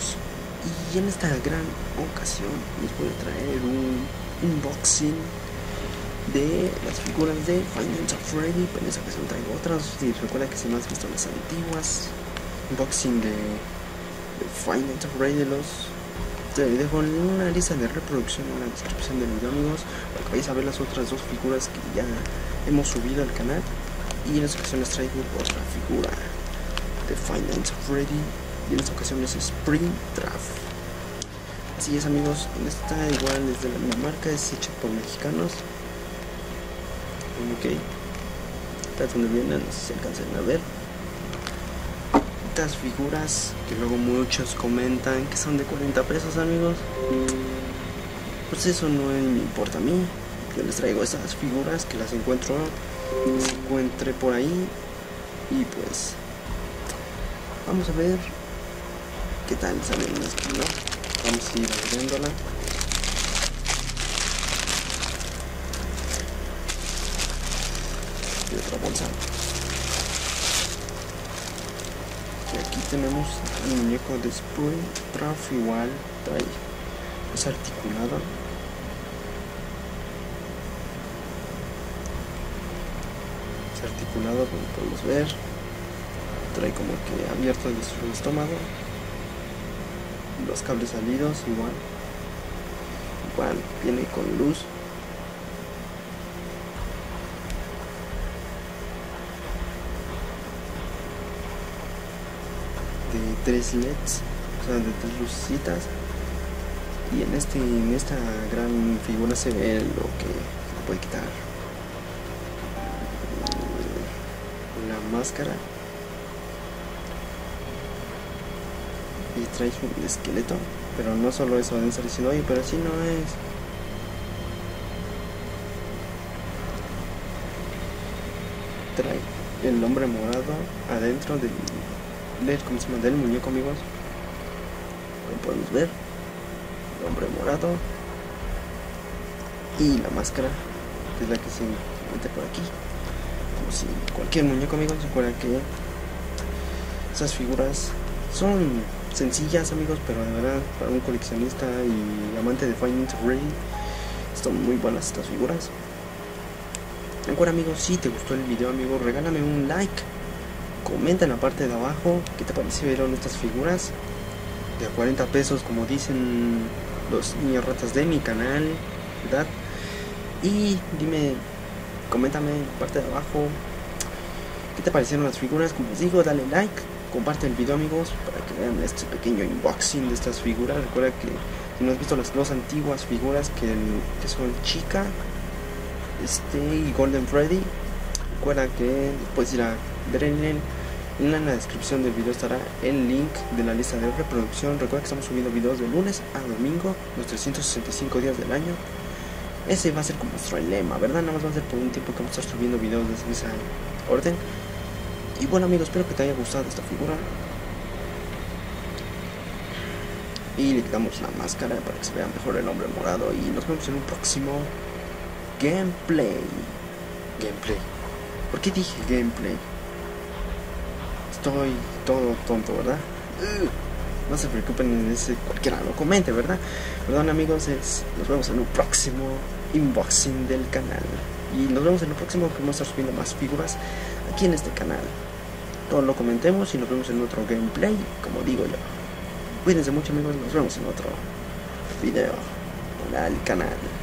amigos, y en esta gran ocasión les voy a traer un unboxing de las figuras de Five Nights at Freddy. En esta ocasión traigo otras, y recuerda que si no has visto las antiguas, unboxing de Five Nights at Freddy, te dejo una lista de reproducción en la descripción del video, amigos, para que vayáis a ver las otras dos figuras que ya hemos subido al canal. Y en esta ocasión les traigo otra figura de Five Nights at Freddy, y en esta ocasión es Springtrap. Así es, amigos, en esta igual es de la misma marca, es hecha por mexicanos. Ok, esta es donde vienen, no sé si alcancen a ver estas figuras que luego muchos comentan que son de 40 pesos, amigos. Pues eso no me importa a mí, yo les traigo esas figuras que las encuentre por ahí, y pues vamos a ver qué tal salen las figuras. Vamos a ir abriéndola. Y otra bolsa. Y aquí tenemos el muñeco de Springtrap, igual trae, es articulado. Es articulado, como podemos ver. Trae como que abierto de su estómago. Los cables salidos, igual viene con luz. De 3 LEDs, o sea, de 3 lucecitas. Y en esta gran figura se ve lo que se puede quitar la máscara, y trae un esqueleto, pero no solo eso. Deben estar diciendo, oye, pero así no es. Trae el hombre morado adentro del del muñeco, amigos, como podemos ver, el hombre morado, y la máscara, que es la que se mete por aquí, como si cualquier muñeco, amigos. Recuerda que esas figuras son sencillas, amigos, pero de verdad, para un coleccionista y amante de Five Nights at Freddy, están muy buenas estas figuras. Recuerda, amigos, si te gustó el video, amigo, regálame un like. Comenta en la parte de abajo qué te parecieron estas figuras de 40 pesos, como dicen los niños ratas de mi canal, ¿verdad? Y dime, coméntame en la parte de abajo qué te parecieron las figuras. Como les digo, dale like, comparte el video, amigos, para que vean este pequeño unboxing de estas figuras. Recuerda que si no has visto las dos antiguas figuras que son Chica y Golden Freddy, recuerda que puedes ir a ver en la descripción del video, estará el link de la lista de reproducción. Recuerda que estamos subiendo videos de lunes a domingo, los 365 días del año. Ese va a ser como nuestro lema, ¿verdad? Nada más va a ser por un tiempo que vamos a estar subiendo videos de esa orden. Y bueno, amigos, espero que te haya gustado esta figura. Y le quitamos la máscara para que se vea mejor el hombre morado. Y nos vemos en un próximo gameplay. ¿Por qué dije gameplay? Estoy todo tonto, ¿verdad? No se preocupen, cualquiera lo comente, ¿verdad? Perdón, amigos, nos vemos en un próximo unboxing del canal. Y nos vemos en el próximo, que vamos a estar subiendo más figuras aquí en este canal. Todo lo comentemos y nos vemos en otro gameplay, como digo yo. Cuídense mucho, amigos, nos vemos en otro video al canal.